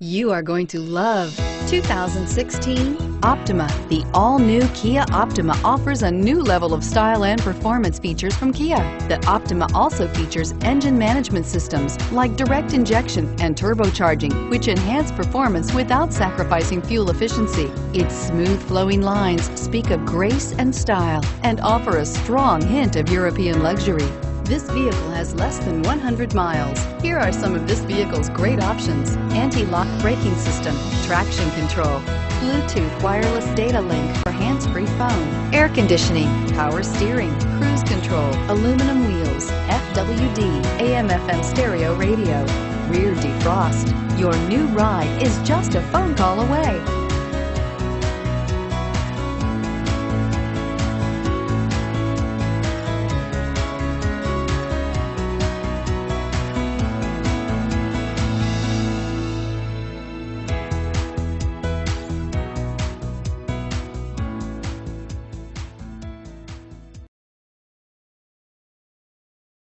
You are going to love 2016 Optima. The all-new Kia Optima offers a new level of style and performance features from Kia. The Optima also features engine management systems like direct injection and turbocharging, which enhance performance without sacrificing fuel efficiency. Its smooth flowing lines speak of grace and style and offer a strong hint of European luxury. This vehicle has less than 100 miles. Here are some of this vehicle's great options: anti-lock braking system, traction control, Bluetooth wireless data link for hands-free phone, air conditioning, power steering, cruise control, aluminum wheels, FWD, AM/FM stereo radio, rear defrost. Your new ride is just a phone call away.